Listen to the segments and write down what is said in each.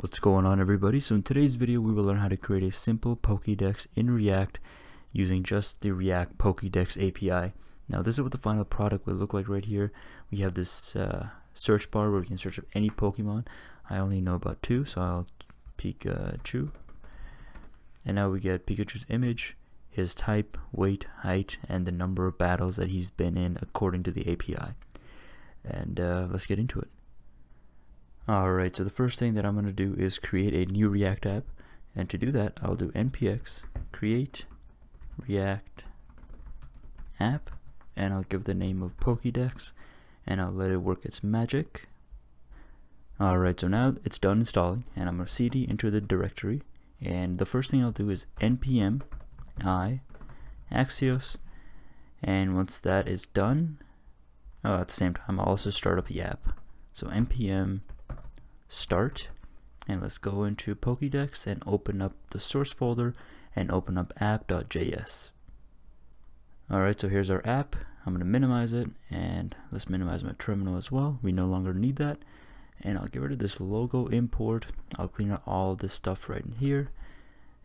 What's going on, everybody? So in today's video we will learn how to create a simple Pokédex in React using just the React Pokédex API. Now this is what the final product will look like. Right here we have this search bar where we can search up any Pokemon. I only know about two, so I'll Pikachu, and now we get Pikachu's image, his type, weight, height, and the number of battles that he's been in according to the API. And let's get into it. Alright, so the first thing that I'm going to do is create a new React app, and to do that I'll do npx create React app, and I'll give the name of Pokédex, and I'll let it work its magic. Alright, so now it's done installing, and I'm going to cd into the directory, and the first thing I'll do is npm I axios, and once that is done, at the same time I'll also start up the app. So npm start, and let's go into Pokédex and open up the source folder and open up app.js. Alright, so here's our app. I'm going to minimize it, and let's minimize my terminal as well. We no longer need that, and I'll get rid of this logo import. I'll clean up all this stuff right in here,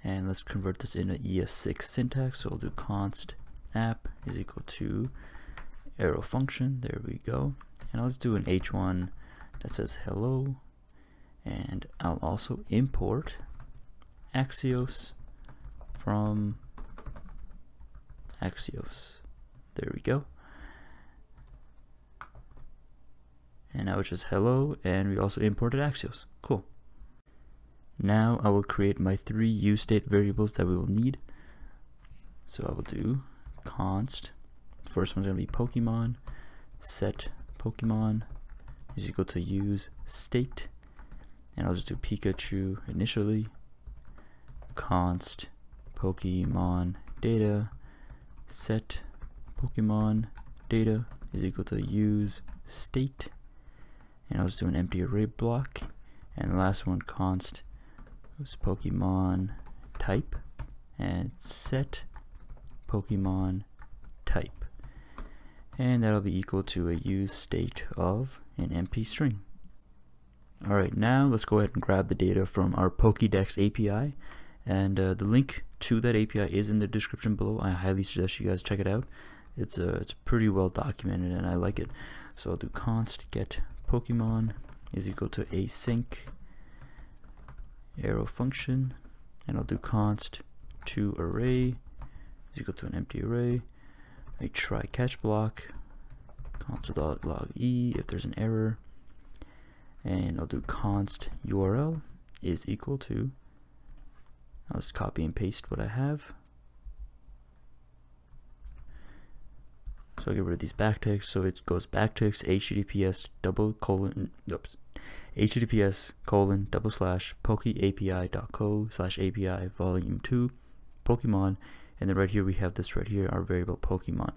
and let's convert this into ES6 syntax. So we'll do const app is equal to arrow function, there we go, and I'll just do an h1 that says hello, and I'll also import axios from axios, there we go, and now it's just hello, and we also imported axios. Cool. Now I will create my three useState variables that we will need. So I will do const, first one's going to be Pokemon, set Pokemon is equal to use state, and I'll just do Pikachu initially, const Pokemon data, set Pokemon data is equal to use state, and I'll just do an empty array block, and the last one const Pokemon type and set Pokemon type, and that'll be equal to a use state of an empty string. Alright, now let's go ahead and grab the data from our Pokédex API, and the link to that API is in the description below. I highly suggest you guys check it out. It's pretty well documented and I like it. So I'll do const get Pokemon is equal to async arrow function, and I'll do const to array is equal to an empty array, a try catch block, console.log e if there's an error, and I'll do const url is equal to, I'll just copy and paste what I have, so I'll get rid of these backticks, so it goes backticks https://pokeapi.co/api-volume2 Pokemon, and then right here we have this right here, our variable Pokemon.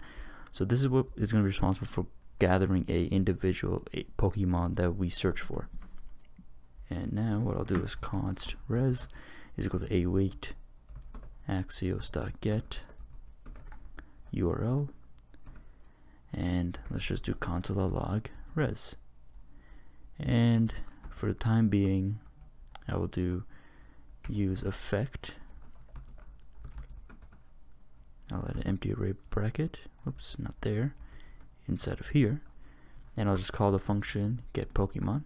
So this is what is going to be responsible for gathering a individual Pokemon that we search for. And now what I'll do is const res is equal to a weight axios.get url, and let's just do console.log res, and for the time being I will do use effect, I'll add an empty array bracket, oops, not there, inside of here, and I'll just call the function get Pokemon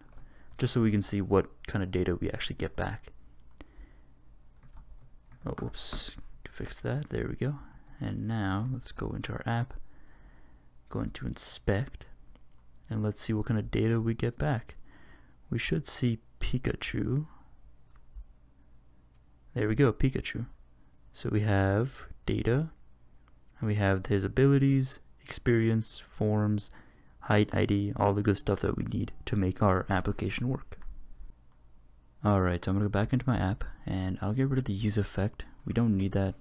just so we can see what kind of data we actually get back. Oh, whoops, fix that, there we go. And now let's go into our app, go into inspect, and let's see what kind of data we get back. We should see Pikachu, there we go, Pikachu. So we have data, and we have his abilities, experience, forms, height, ID, all the good stuff that we need to make our application work. Alright, so I'm going to go back into my app, and I'll get rid of the use effect, we don't need that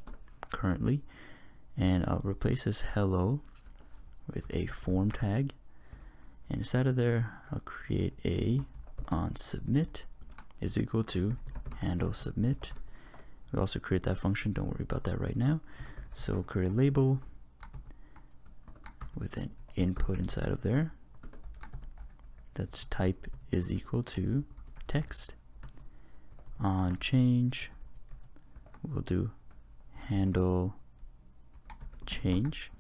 currently, and I'll replace this hello with a form tag, and inside of there I'll create a on submit is equal to handle submit. We also create that function, don't worry about that right now. So we'll create a label with an input inside of there that's type is equal to text, on change, we'll do handle change,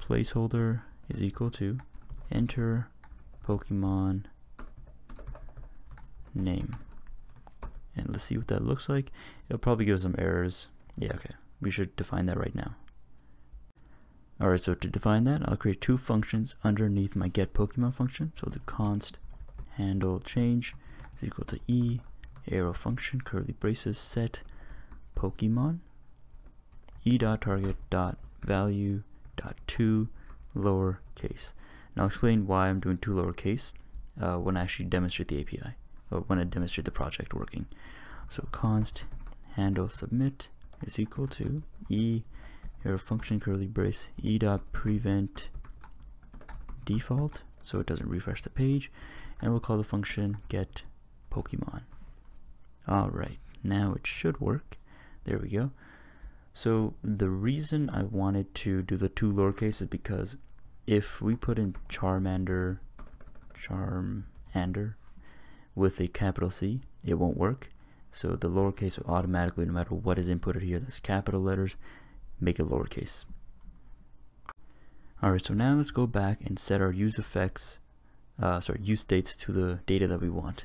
placeholder is equal to enter Pokemon name, and let's see what that looks like. It'll probably give some errors. Yeah, okay, we should define that right now. Alright, so to define that, I'll create two functions underneath my get Pokemon function. So the const handle change is equal to e arrow function curly braces set Pokemon e dot target dot value dot two lowercase. And I'll explain why I'm doing two lowercase when I actually demonstrate the API, or when I demonstrate the project working. So const handle submit is equal to e arrow function curly brace e dot prevent default, so it doesn't refresh the page, and we'll call the function get Pokemon. Alright, now it should work. There we go. So the reason I wanted to do the two lowercase is because if we put in Charmander with a capital C, it won't work. So the lowercase will automatically, no matter what is inputted here, that's capital letters, make it lowercase. Alright, so now let's go back and set our use dates to the data that we want.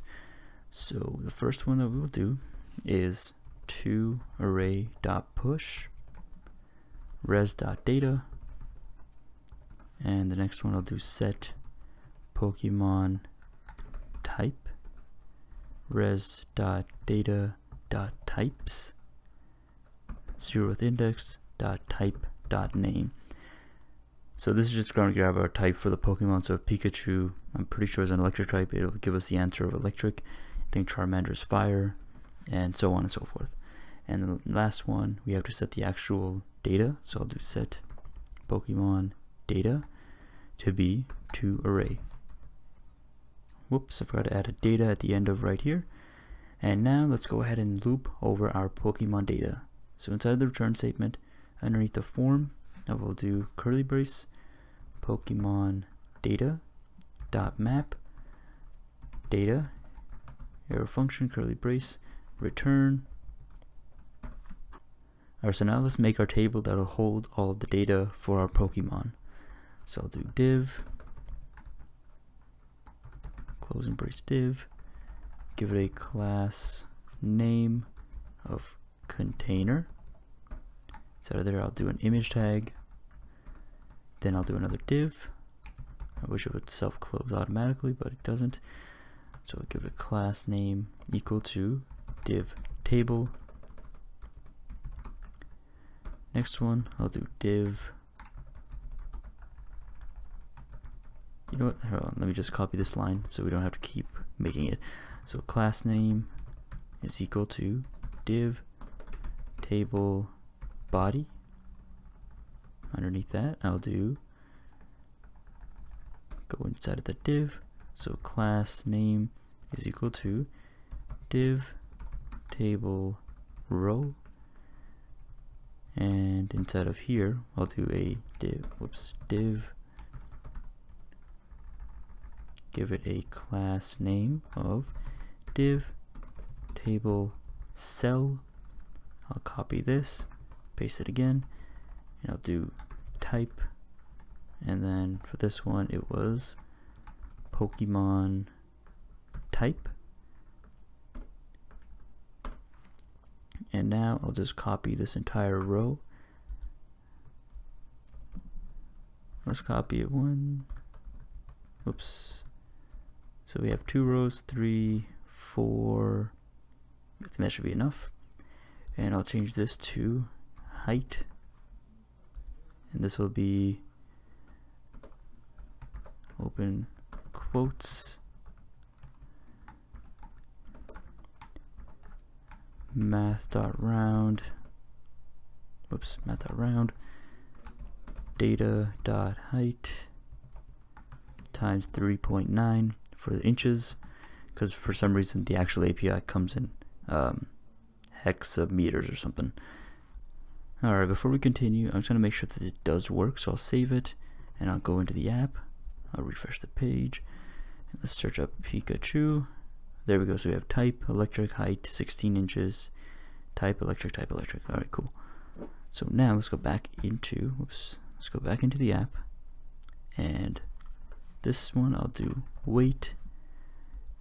So the first one that we will do is to array.push res.data, and the next one I'll do set Pokemon type res.data.types 0th index .type.name. So this is just going to grab our type for the Pokemon. So Pikachu, I'm pretty sure, is an electric type. It'll give us the answer of electric. I think Charmander is fire, and so on and so forth. And the last one, we have to set the actual data. So I'll do set Pokemon data to be to array. Whoops, I forgot to add a data at the end of right here. And now let's go ahead and loop over our Pokemon data. So inside the return statement, underneath the form, I will do curly brace Pokemon data dot map data arrow function curly brace return. Alright, so now let's make our table that'll hold all of the data for our Pokemon. So I'll do div closing brace div, give it a class name of container. So out of there I'll do an image tag, then I'll do another div. I wish it would self-close automatically, but it doesn't. So I'll give it a class name equal to div table. Next one I'll do div, you know what, hold on, let me just copy this line so we don't have to keep making it. So class name is equal to div table body. Underneath that I'll do go inside of the div, so class name is equal to div table row, and inside of here I'll do a div div, give it a class name of div table cell. I'll copy this, paste it again, and I'll do type, and then for this one it was Pokemon type. And now I'll just copy this entire row. Let's copy it one, oops, so we have two rows, 3, 4, I think that should be enough. And I'll change this to height, and this will be open quotes math.round math.round data.height times 3.9 for the inches, because for some reason the actual API comes in hexameters or something. Alright, before we continue, I'm just going to make sure that it does work, so I'll save it, and I'll go into the app, I'll refresh the page, and let's search up Pikachu. There we go. So we have type, electric, height, 16 inches, type, electric, type, electric. All right, cool. So now let's go back into, whoops, let's go back into the app, and this one I'll do weight,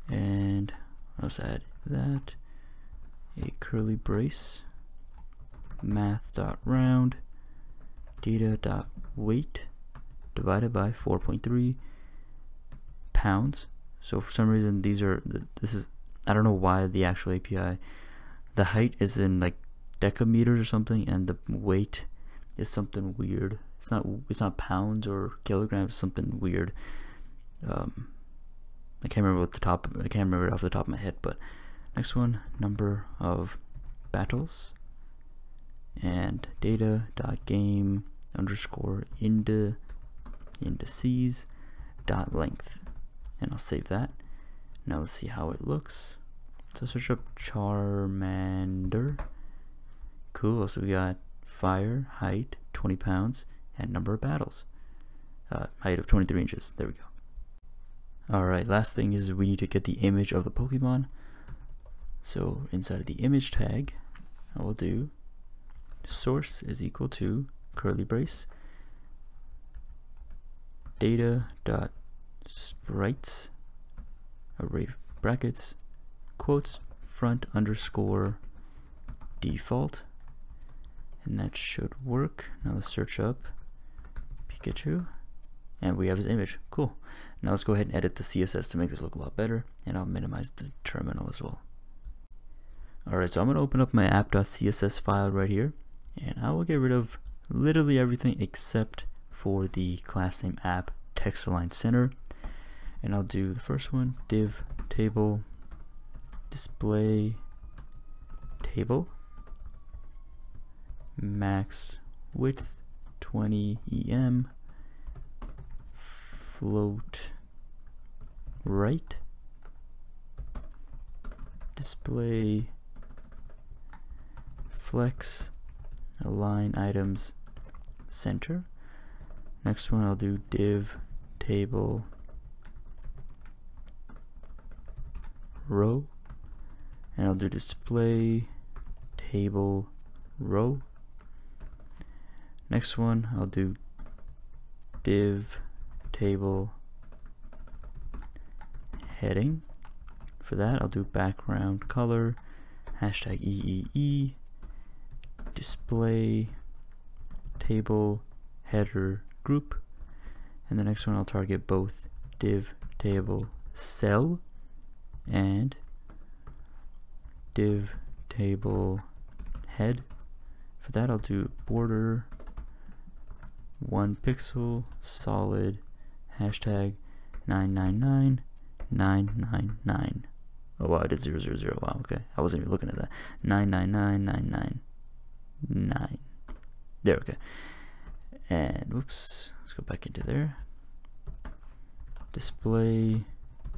and let's add that, a curly brace, math.round, data.weight divided by 4.3 pounds. So for some reason these are, this is, I don't know why the actual API, the height is in like decameters or something, and the weight is something weird. It's not pounds or kilograms, something weird. I can't remember what the top, I can't remember it off the top of my head. But next one, number of battles, and data.game underscore indices dot length, and I'll save that. Now let's see how it looks. So search up Charmander. Cool, so we got fire, height 20 pounds, and number of battles, height of 23 inches. There we go. Alright, last thing is we need to get the image of the Pokemon. So inside of the image tag, I will do source is equal to curly brace data dot sprites array brackets quotes front underscore default, and that should work. Now let's search up Pikachu, and we have his image. Cool. Now let's go ahead and edit the CSS to make this look a lot better, and I'll minimize the terminal as well. Alright, so I'm going to open up my app.css file right here, and I will get rid of literally everything except for the class name app text align center, and I'll do the first one, div table display table max width 20 em float right display flex align items center. Next one I'll do div table row, and I'll do display table row. Next one I'll do div table heading. For that I'll do background color hashtag eee display table header group, and the next one I'll target both div table cell and div table head. For that I'll do border 1 pixel solid hashtag 999999. Oh wow, I did 000. Wow, okay, I wasn't even looking at that. 999999. There, okay. And whoops, let's go back into there. Display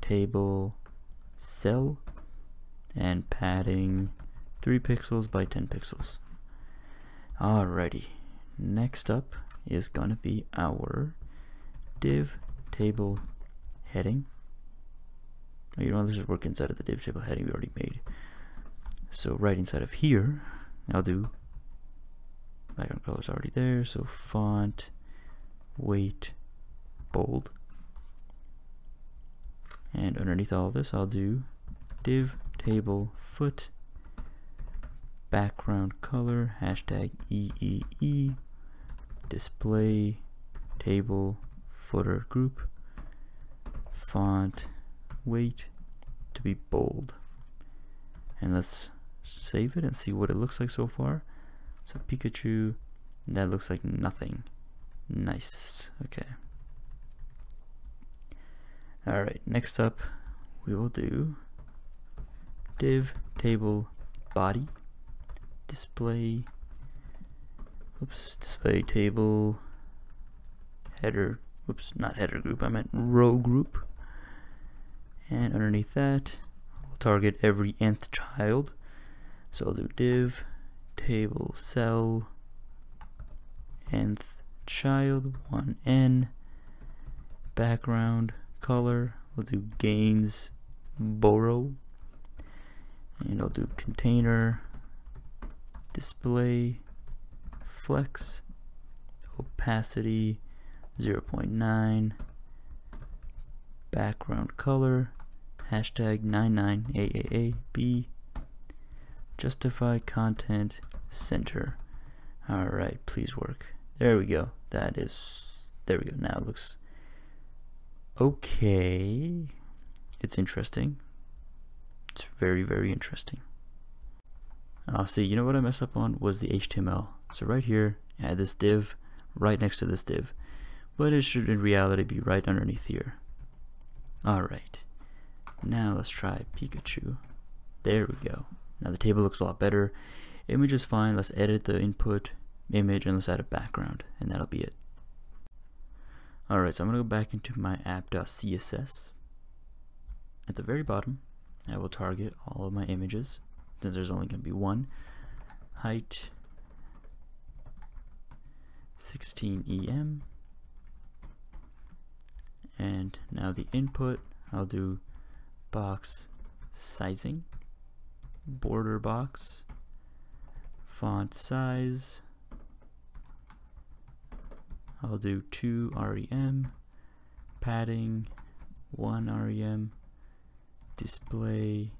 table cell, and padding 3 pixels by 10 pixels. Alrighty, next up is gonna be our div table heading. You know, let's just work inside of the div table heading we already made. So right inside of here, I'll do background color's already there, so font, weight, bold, and underneath all this I'll do div table foot background color hashtag eee display table footer group font weight to be bold, and let's save it and see what it looks like so far. So Pikachu, that looks like nothing. Nice. Okay. Alright, next up we will do div table body display display table header not header group, I meant row group, and underneath that we'll target every nth child. So I'll do div table cell nth child 1n background color, we'll do gains borrow and I'll do container, display, flex, opacity 0.9, background color, hashtag 99AAAB, justify content center. Alright, please work. There we go. That is, there we go. Now it looks okay. It's interesting. It's very, very interesting. See, you know what I messed up on was the HTML. So right here, I had this div right next to this div, but it should in reality be right underneath here. Alright, now let's try Pikachu. There we go. Now the table looks a lot better. Image is fine. Let's edit the input image and let's add a background, and that'll be it. Alright, so I'm gonna go back into my app.css. At the very bottom, I will target all of my images, since there's only gonna be one. Height 16em, and now the input, I'll do box sizing, border box, font size, I'll do 2 rem, padding 1 rem, display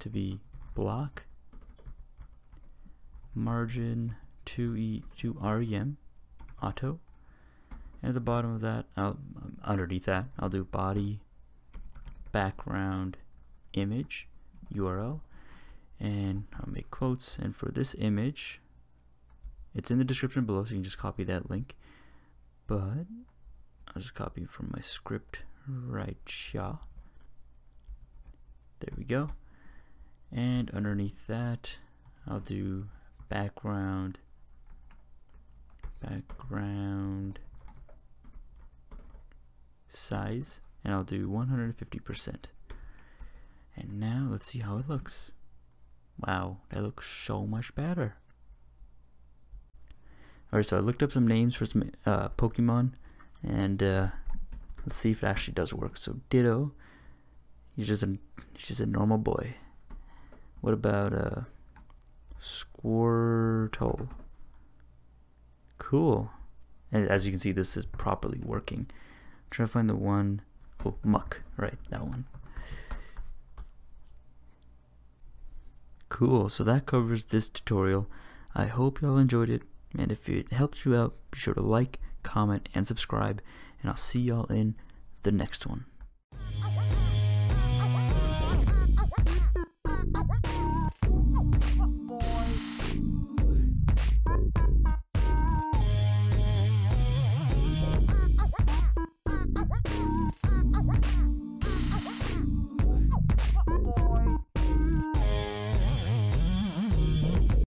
to be block, margin 2 rem, auto, and at the bottom of that, underneath that, I'll do body, background, image, URL, and I'll make quotes. And for this image, it's in the description below, so you can just copy that link, but I'll just copy from my script right here. There we go. And underneath that, I'll do background size, and I'll do 150%. And now let's see how it looks. Wow, that looks so much better. Alright, so I looked up some names for some Pokemon, and let's see if it actually does work. So Ditto, he's just a normal boy. What about Squirtle? Cool. And as you can see, this is properly working. I'm trying to find the one, oh, Muk, right, that one. Cool, so that covers this tutorial. I hope y'all enjoyed it, and if it helps you out, be sure to like, comment, and subscribe, and I'll see y'all in the next one.